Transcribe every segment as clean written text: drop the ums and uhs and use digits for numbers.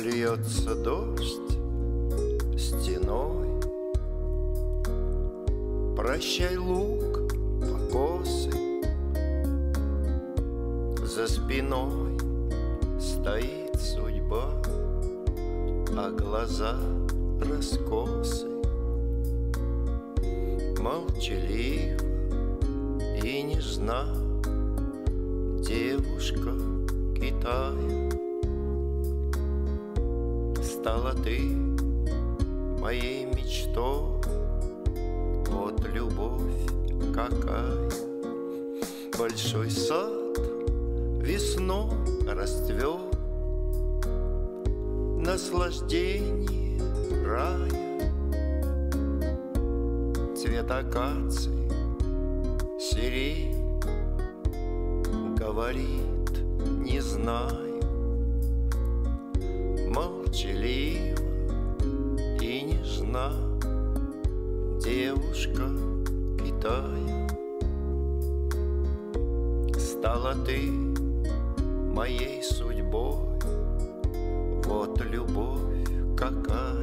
Льется дождь стеной. Прощай луг, покосы. За спиной стоит судьба, а глаза раскосы. Молчаливо и нежна девушка Китая. Стала ты моей мечтой, вот любовь какая. Большой сад весной расцвел, наслаждение рая. Цвет акации, сирень говорит, не знаю. Молчалива и нежна девушка Китая. Стала ты моей судьбой, вот любовь какая.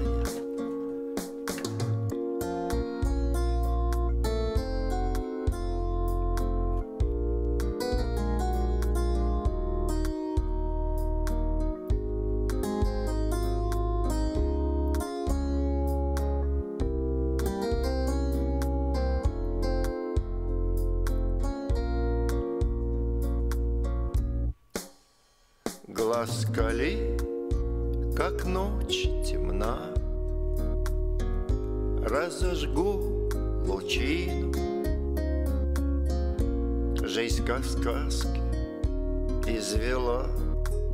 Глаз скали, как ночь темна, разожгу лучину. Жизнь как в сказке извела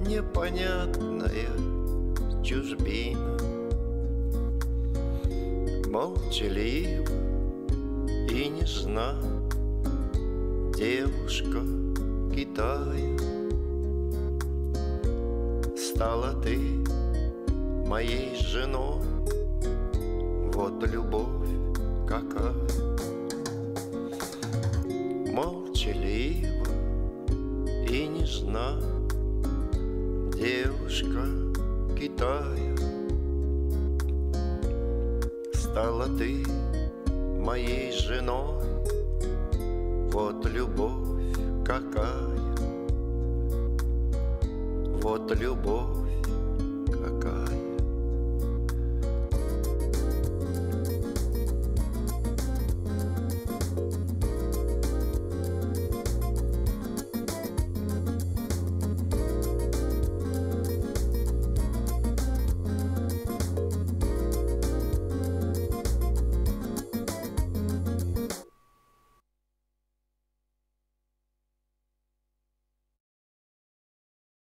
непонятная чужбина. Молчалива и нежна девушка Китая. Стала ты моей женой, вот любовь какая. Молчалива и нежна девушка Китая. Стала ты моей женой, вот любовь какая. Вот любовь